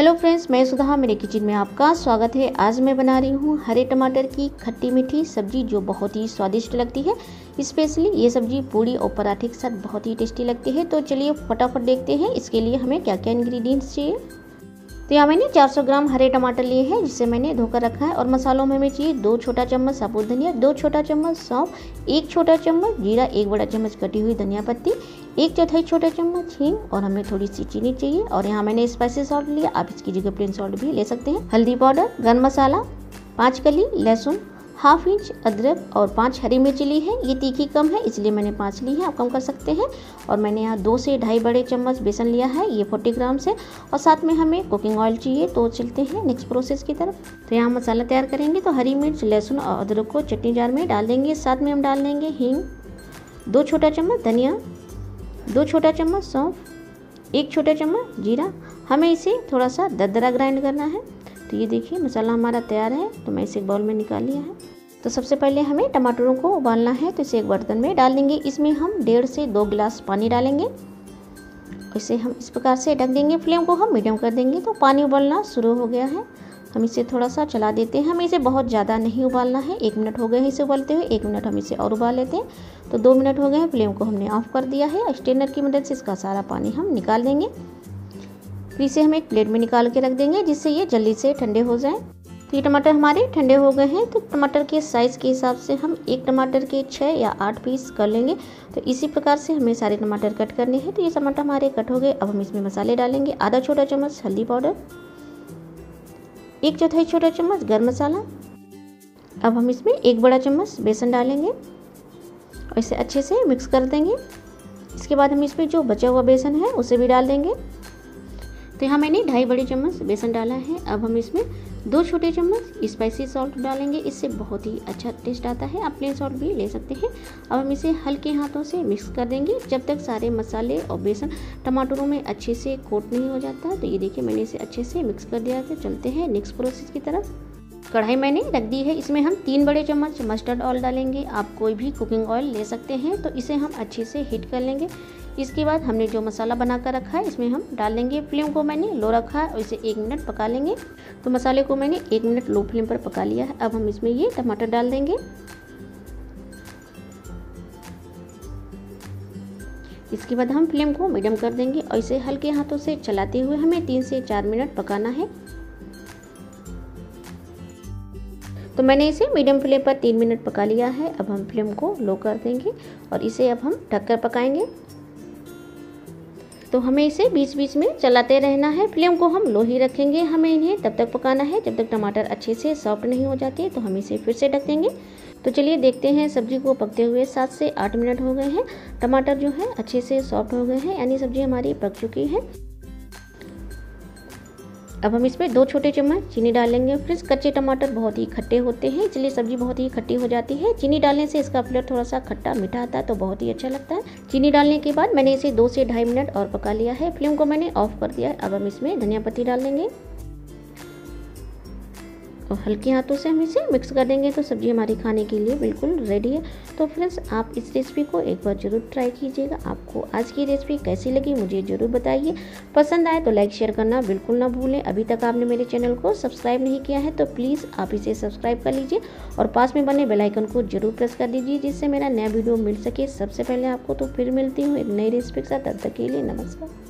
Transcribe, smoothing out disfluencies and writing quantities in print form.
Hello friends, मैं सुधा, मेरे kitchen में आपका स्वागत है। आज मैं बना रही हूँ हरे टमाटर की खट्टी मीठी सब्जी जो बहुत ही स्वादिष्ट लगती है। स्पेशली ये सब्जी पूड़ी और पराठे के साथ बहुत ही टेस्टी लगती है। तो चलिए फटाफट देखते हैं इसके लिए हमें क्या क्या इंग्रेडिएंट्स चाहिए। तो यहाँ मैंने 400 ग्राम हरे टमाटर लिए हैं जिसे मैंने धोकर रखा है। और मसालों में हमें चाहिए 2 छोटा चम्मच साबुत धनिया, 2 छोटा चम्मच सौंफ, 1 छोटा चम्मच जीरा, 1 बड़ा चम्मच कटी हुई धनिया पत्ती, 1/4 छोटा चम्मच हींग और हमें थोड़ी सी चीनी चाहिए। और यहाँ मैंने स्पाइसी सॉल्ट लिया, आप इसकी जगह प्लेन सॉल्ट भी ले सकते हैं। हल्दी पाउडर, गरम मसाला, 5 कली लहसुन, हाफ इंच अदरक और 5 हरी मिर्च ली है। ये तीखी कम है इसलिए मैंने 5 ली है, आप कम कर सकते हैं। और मैंने यहाँ 2 से ढाई बड़े चम्मच बेसन लिया है, ये 40 ग्राम से। और साथ में हमें कुकिंग ऑयल चाहिए। तो चलते हैं नेक्स्ट प्रोसेस की तरफ। तो यहाँ मसाला तैयार करेंगे। तो हरी मिर्च, लहसुन और अदरक को चटनी जार में डाल देंगे। साथ में हम डाल देंगे हींग, 2 छोटा चम्मच धनिया, 2 छोटा चम्मच सौंफ, 1 छोटा चम्मच जीरा। हमें इसे थोड़ा सा दरदरा ग्राइंड करना है। तो ये देखिए मसाला हमारा तैयार है। तो मैं इसे एक बाउल में निकाल लिया है। तो सबसे पहले हमें टमाटरों को उबालना है। तो इसे एक बर्तन में डाल देंगे। इसमें हम 1.5 से 2 गिलास पानी डालेंगे। इसे हम इस प्रकार से ढक देंगे। फ्लेम को हम मीडियम कर देंगे। तो पानी उबलना शुरू हो गया है। हम इसे थोड़ा सा चला देते हैं। हमें इसे बहुत ज़्यादा नहीं उबालना है। 1 मिनट हो गए हैं इसे उबालते हुए। 1 मिनट हम इसे और उबाल लेते हैं। तो 2 मिनट हो गए हैं। फ्लेम को हमने ऑफ कर दिया है। स्ट्रेनर की मदद से इसका सारा पानी हम निकाल देंगे। फिर इसे हम एक प्लेट में निकाल के रख देंगे जिससे ये जल्दी से ठंडे हो जाए। तो ये टमाटर हमारे ठंडे हो गए हैं। तो टमाटर के साइज़ के हिसाब से हम एक टमाटर के 6 या 8 पीस कर लेंगे। तो इसी प्रकार से हमें सारे टमाटर कट करने हैं। तो ये टमाटर हमारे कट हो गए। अब हम इसमें मसाले डालेंगे। 1/2 छोटा चम्मच हल्दी पाउडर, 1/4 छोटा चम्मच गर्म मसाला। अब हम इसमें 1 बड़ा चम्मच बेसन डालेंगे और इसे अच्छे से मिक्स कर देंगे। इसके बाद हम इसमें जो बचा हुआ बेसन है उसे भी डाल देंगे। तो यहाँ मैंने 2.5 बड़े चम्मच बेसन डाला है। अब हम इसमें 2 छोटे चम्मच स्पाइसी सॉल्ट डालेंगे। इससे बहुत ही अच्छा टेस्ट आता है। आप प्लेन सॉल्ट भी ले सकते हैं। अब हम इसे हल्के हाथों से मिक्स कर देंगे जब तक सारे मसाले और बेसन टमाटरों में अच्छे से कोट नहीं हो जाता। तो ये देखिए मैंने इसे अच्छे से मिक्स कर दिया है। चलते हैं नेक्स्ट प्रोसेस की तरफ। कढ़ाई मैंने रख दी है। इसमें हम 3 बड़े चम्मच मस्टर्ड ऑयल डालेंगे। आप कोई भी कुकिंग ऑयल ले सकते हैं। तो इसे हम अच्छे से हीट कर लेंगे। इसके बाद हमने जो मसाला बना कर रखा है इसमें हम डाल देंगे। फ्लेम को मैंने लो रखा है और इसे 1 मिनट पका लेंगे। तो मसाले को मैंने 1 मिनट लो फ्लेम पर पका लिया है। अब हम इसमें ये टमाटर डाल देंगे। इसके बाद हम फ्लेम को मीडियम कर देंगे और इसे हल्के हाथों से चलाते हुए हमें 3 से 4 मिनट पकाना है। तो मैंने इसे मीडियम फ्लेम पर 3 मिनट पका लिया है। अब हम फ्लेम को लो कर देंगे और इसे अब हम ढककर पकाएंगे। तो हमें इसे बीच बीच में चलाते रहना है। फ्लेम को हम लो ही रखेंगे। हमें इन्हें तब तक पकाना है जब तक टमाटर अच्छे से सॉफ्ट नहीं हो जाते। तो हम इसे फिर से ढक देंगे। तो चलिए देखते हैं सब्जी को पकते हुए 7 से 8 मिनट हो गए हैं। टमाटर जो है अच्छे से सॉफ्ट हो गए हैं, यानी सब्जी हमारी पक चुकी है। अब हम इसमें 2 छोटे चम्मच चीनी डालेंगे। फ्रेंड्स, कच्चे टमाटर बहुत ही खट्टे होते हैं इसलिए सब्जी बहुत ही खट्टी हो जाती है। चीनी डालने से इसका फ्लेवर थोड़ा सा खट्टा मीठा आता है, तो बहुत ही अच्छा लगता है। चीनी डालने के बाद मैंने इसे 2 से ढाई मिनट और पका लिया है। फ्लेम को मैंने ऑफ कर दिया है। अब हम इसमें धनिया पत्ती डाल देंगे और हल्के हाथों से हम इसे मिक्स कर देंगे। तो सब्जी हमारी खाने के लिए बिल्कुल रेडी है। तो फ्रेंड्स, आप इस रेसिपी को एक बार ज़रूर ट्राई कीजिएगा। आपको आज की रेसिपी कैसी लगी मुझे ज़रूर बताइए। पसंद आए तो लाइक शेयर करना बिल्कुल ना भूलें। अभी तक आपने मेरे चैनल को सब्सक्राइब नहीं किया है तो प्लीज़ आप इसे सब्सक्राइब कर लीजिए और पास में बने बेल आइकन को जरूर प्रेस कर दीजिए जिससे मेरा नया वीडियो मिल सके सबसे पहले आपको। तो फिर मिलती हूँ एक नई रेसिपी के साथ। तब तक के लिए नमस्कार।